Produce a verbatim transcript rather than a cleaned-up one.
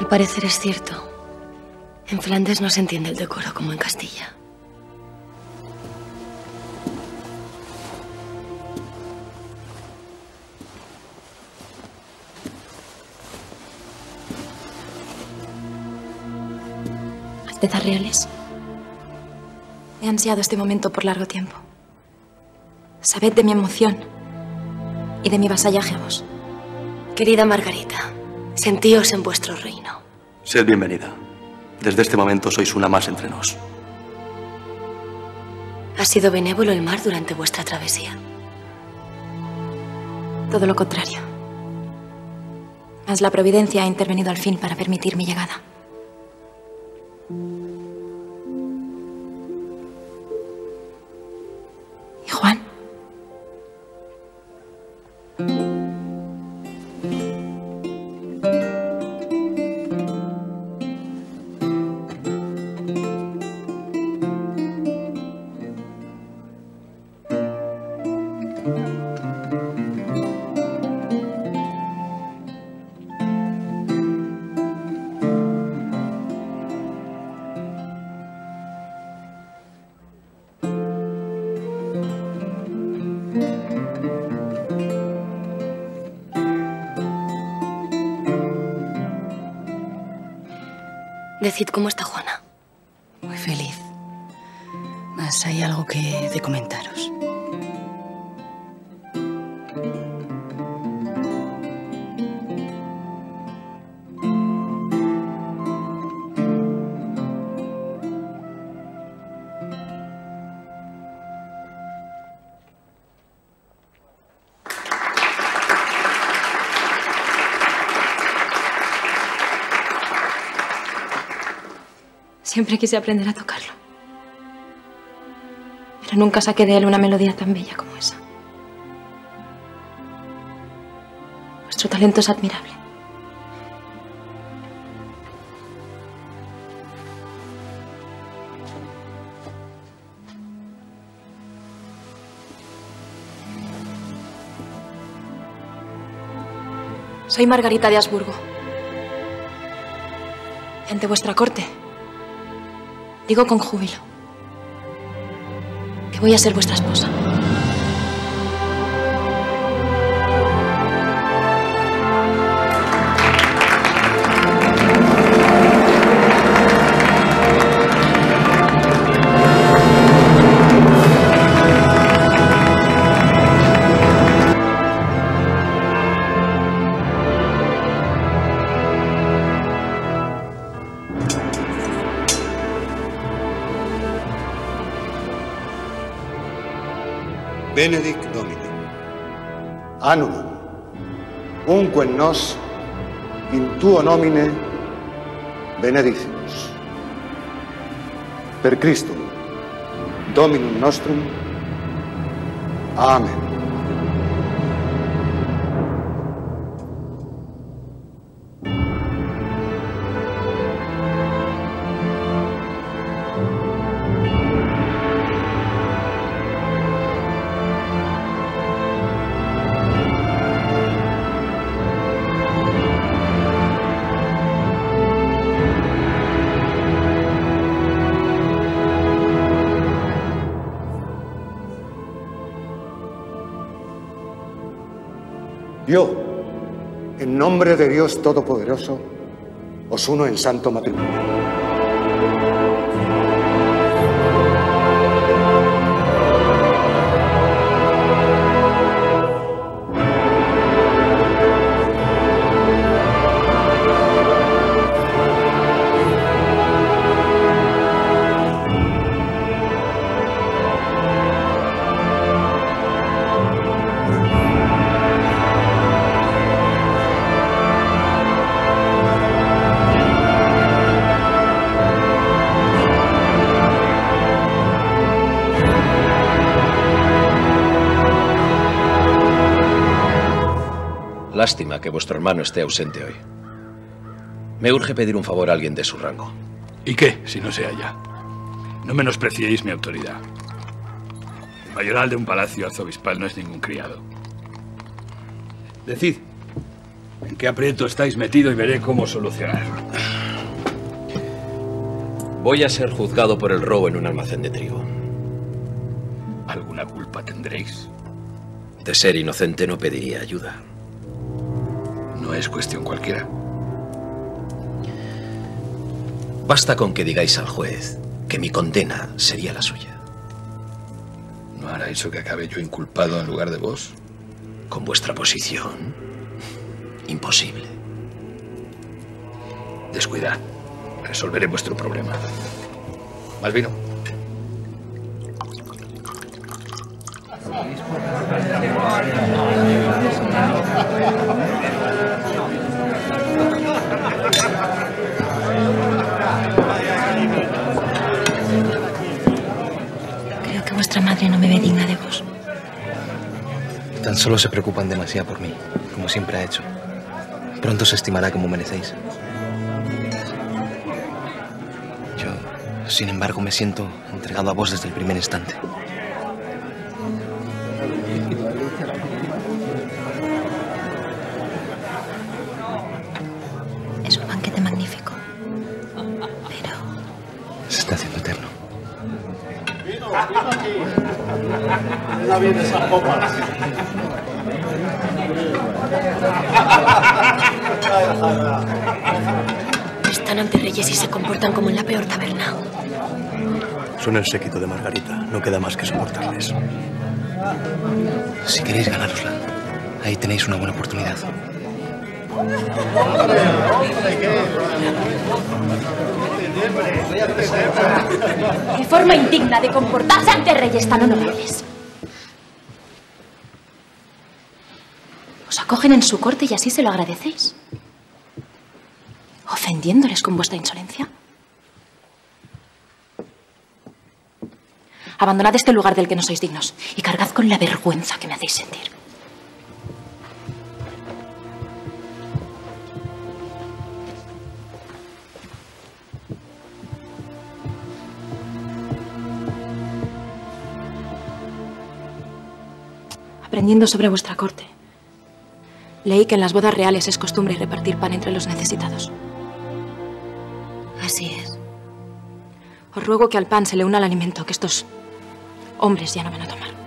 Al parecer es cierto. En Flandes no se entiende el decoro como en Castilla. ¿Altezas reales? He ansiado este momento por largo tiempo. Sabed de mi emoción y de mi vasallaje a vos. Querida Margarita, sentíos en vuestro reino. Sed bienvenida. Desde este momento sois una más entre nos. ¿Ha sido benévolo el mar durante vuestra travesía? Todo lo contrario. Mas la providencia ha intervenido al fin para permitir mi llegada. ¿Y Juan? Decid cómo está Juana. Muy feliz. Mas hay algo que he de comentaros. Siempre quise aprender a tocarlo, pero nunca saqué de él una melodía tan bella como esa. Vuestro talento es admirable. Soy Margarita de Habsburgo. Ante vuestra corte, digo con júbilo que voy a ser vuestra esposa. Benedict Domine. Anudum. Unque en nos, in tuo nomine, benedicemus. Per Christum, Dominum nostrum. Amén. Yo, en nombre de Dios Todopoderoso, os uno en santo matrimonio. Lástima que vuestro hermano esté ausente hoy. Me urge pedir un favor a alguien de su rango. ¿Y qué, si no se halla? No menospreciéis mi autoridad. El mayoral de un palacio arzobispal no es ningún criado. Decid, en qué aprieto estáis metido y veré cómo solucionarlo. Voy a ser juzgado por el robo en un almacén de trigo. ¿Alguna culpa tendréis? De ser inocente no pediría ayuda. No es cuestión cualquiera. Basta con que digáis al juez que mi condena sería la suya. ¿No hará eso que acabe yo inculpado en lugar de vos? Con vuestra posición, imposible. Descuidad. Resolveré vuestro problema. ¿Más vino? Creo que vuestra madre no me ve digna de vos. Tan solo se preocupan demasiado por mí, como siempre ha hecho. Pronto se estimará como merecéis. Yo, sin embargo, me siento entregado a vos desde el primer instante. Es un banquete magnífico, pero... se está haciendo eterno. Anda bien esas copas. Están ante reyes y se comportan como en la peor taberna. Son el séquito de Margarita. No queda más que soportarles. Si queréis ganárosla, ahí tenéis una buena oportunidad. ¡Qué forma indigna de comportarse ante reyes tan honorables! Os acogen en su corte y así se lo agradecéis, ofendiéndoles con vuestra insolencia. Abandonad este lugar del que no sois dignos y cargad con la vergüenza que me hacéis sentir. Aprendiendo sobre vuestra corte, leí que en las bodas reales es costumbre repartir pan entre los necesitados. Así es. Os ruego que al pan se le una el alimento que estos hombres ya no van a tomar.